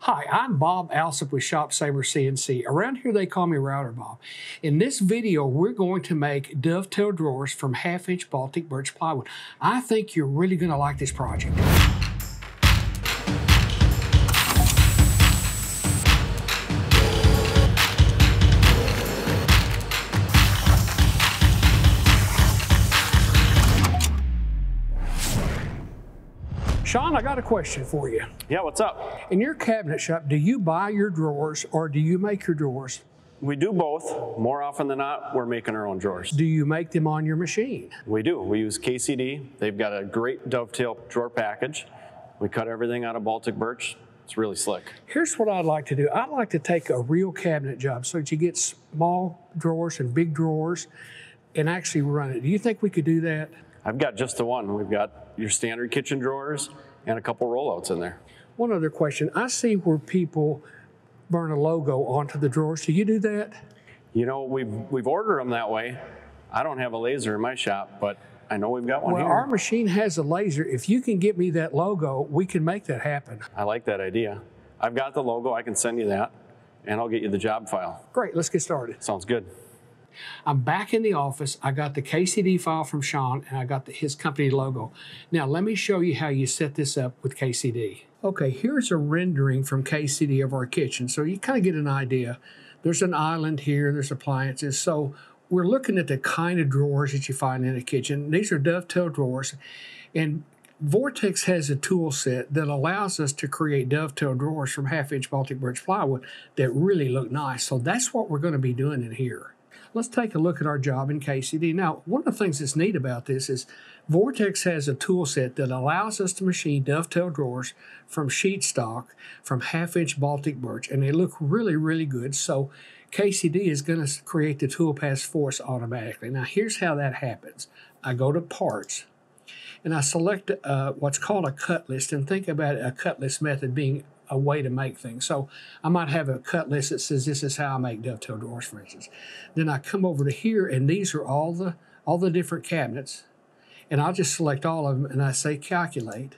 Hi, I'm Bob Alsop with ShopSabre CNC. Around here they call me Router Bob. In this video, we're going to make dovetail drawers from 1/2-inch Baltic birch plywood. I think you're really going to like this project. Sean, I got a question for you. Yeah, what's up? In your cabinet shop, do you buy your drawers or do you make your drawers? We do both. More often than not, we're making our own drawers. Do you make them on your machine? We do. We use KCD. They've got a great dovetail drawer package. We cut everything out of Baltic birch. It's really slick. Here's what I'd like to do. I'd like to take a real cabinet job so that you get small drawers and big drawers and actually run it. Do you think we could do that? I've got just the one. We've got your standard kitchen drawers and a couple rollouts in there. One other question. I see where people burn a logo onto the drawers. Do you do that? You know, we've ordered them that way. I don't have a laser in my shop, but I know we've got one here. Well, our machine has a laser. If you can get me that logo, we can make that happen. I like that idea. I've got the logo. I can send you that, and I'll get you the job file. Great. Let's get started. Sounds good. I'm back in the office. I got the KCD file from Sean and I got his company logo. Now let me show you how you set this up with KCD. Okay, here's a rendering from KCD of our kitchen. So you kind of get an idea. There's an island here, there's appliances. So we're looking at the kind of drawers that you find in a kitchen. These are dovetail drawers. And Vortex has a tool set that allows us to create dovetail drawers from 1/2-inch Baltic birch plywood that really look nice. So that's what we're going to be doing in here. Let's take a look at our job in KCD. Now, one of the things that's neat about this is Vortex has a tool set that allows us to machine dovetail drawers from sheet stock from 1/2-inch Baltic birch, and they look really, really good. So KCD is going to create the tool paths for us automatically. Now, here's how that happens. I go to Parts, and I select what's called a cut list, and think about a cut list method being a way to make things. So I might have a cut list that says this is how I make dovetail drawers, for instance. Then I come over to here and these are all the different cabinets, and I'll just select all of them and I say calculate.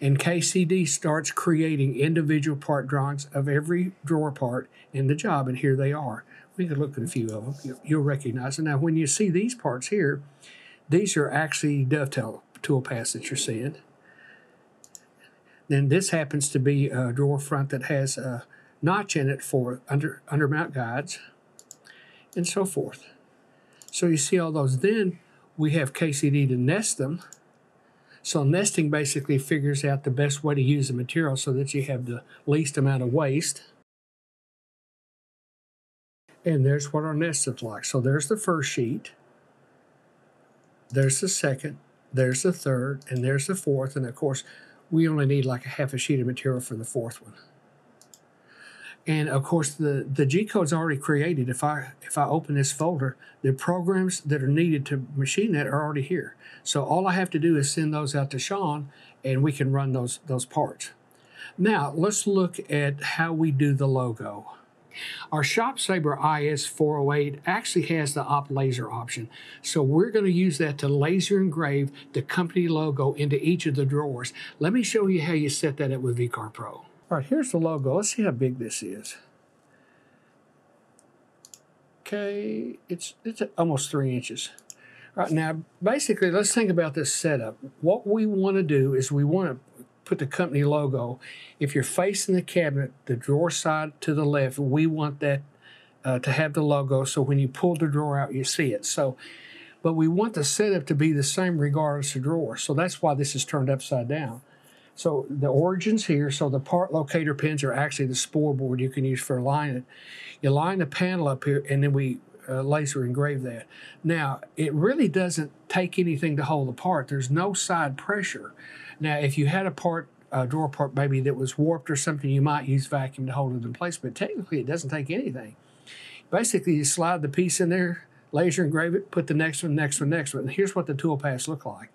And KCD starts creating individual part drawings of every drawer part in the job, and here they are. We can look at a few of them. You'll recognize them. Now when you see these parts here, these are actually dovetail tool paths that you're seeing. Then this happens to be a drawer front that has a notch in it for undermount guides and so forth. So you see all those. Then we have KCD to nest them. So nesting basically figures out the best way to use the material so that you have the least amount of waste. And there's what our nest looks like. So there's the first sheet. There's the second. There's the third. And there's the fourth. And of course, we only need like 1/2 a sheet of material for the fourth one. And of course, the G-code's already created. If I open this folder, the programs that are needed to machine that are already here. So all I have to do is send those out to Sean and we can run those parts. Now, let's look at how we do the logo. Our ShopSabre IS408 actually has the op laser option. So we're going to use that to laser engrave the company logo into each of the drawers. Let me show you how you set that up with VCarve Pro. All right, here's the logo. Let's see how big this is. Okay, it's almost 3 inches. All right, now basically let's think about this setup. What we want to do is we want to put the company logo. If you're facing the cabinet, the drawer side to the left, we want that to have the logo so when you pull the drawer out, you see it. So, but we want the setup to be the same regardless of drawer. So that's why this is turned upside down. So the origin's here. So the part locator pins are actually the spool board you can use for aligning. You line the panel up here and then we laser engrave that. Now, it really doesn't take anything to hold the part. There's no side pressure. Now, if you had a drawer part maybe that was warped or something, you might use vacuum to hold it in place, but technically it doesn't take anything. Basically, you slide the piece in there, laser engrave it, put the next one, next one, next one. And here's what the tool paths look like.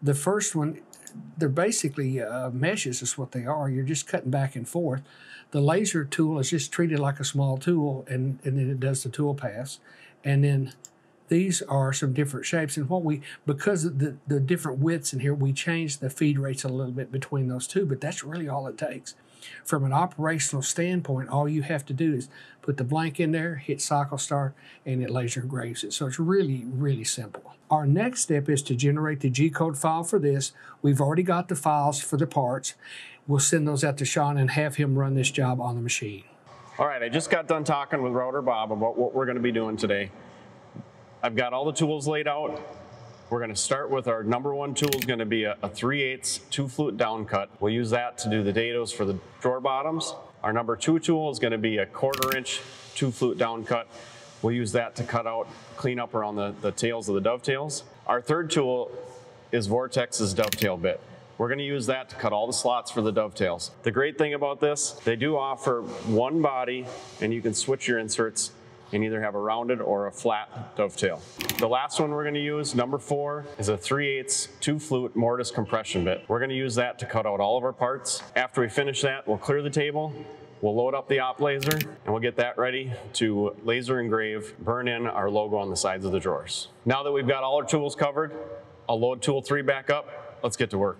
The first one, they're basically meshes is what they are. You're just cutting back and forth. The laser tool is just treated like a small tool, and then it does the tool paths. And then These are some different shapes, and what we, because of the different widths in here, we changed the feed rates a little bit between those two, but that's really all it takes. From an operational standpoint, all you have to do is put the blank in there, hit cycle start, and it laser engraves it. So it's really, really simple. Our next step is to generate the G-code file for this. We've already got the files for the parts. We'll send those out to Sean and have him run this job on the machine. All right, I just got done talking with Rotor Bob about what we're going to be doing today. I've got all the tools laid out. We're going to start with our number one tool is going to be a 3/8 two-flute down cut. We'll use that to do the dados for the drawer bottoms. Our number two tool is going to be a 1/4" two-flute down cut. We'll use that to cut out, clean up around the tails of the dovetails. Our third tool is Vortex's dovetail bit. We're going to use that to cut all the slots for the dovetails. The great thing about this, they do offer one body and you can switch your inserts and either have a rounded or a flat dovetail. The last one we're gonna use, number four, is a 3/8 two-flute mortise compression bit. We're gonna use that to cut out all of our parts. After we finish that, we'll clear the table, we'll load up the op laser, and we'll get that ready to laser engrave, burn in our logo on the sides of the drawers. Now that we've got all our tools covered, I'll load tool 3 back up. Let's get to work.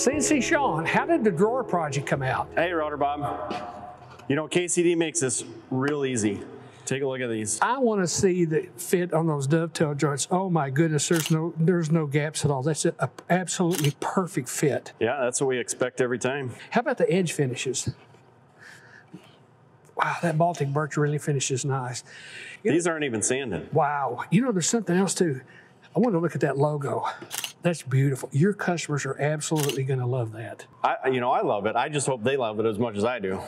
CNC Sean, how did the drawer project come out? Hey, Router Bob. You know, KCD makes this real easy. Take a look at these. I want to see the fit on those dovetail joints. Oh my goodness, there's no gaps at all. That's an absolutely perfect fit. Yeah, that's what we expect every time. How about the edge finishes? Wow, that Baltic birch really finishes nice. These aren't even sanded. Wow. You know, there's something else too. I want to look at that logo. That's beautiful. Your customers are absolutely going to love that. I love it. I just hope they love it as much as I do.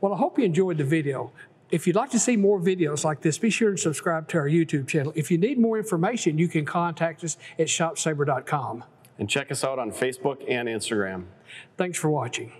Well, I hope you enjoyed the video. If you'd like to see more videos like this, be sure and subscribe to our YouTube channel. If you need more information, you can contact us at ShopSabre.com. And check us out on Facebook and Instagram. Thanks for watching.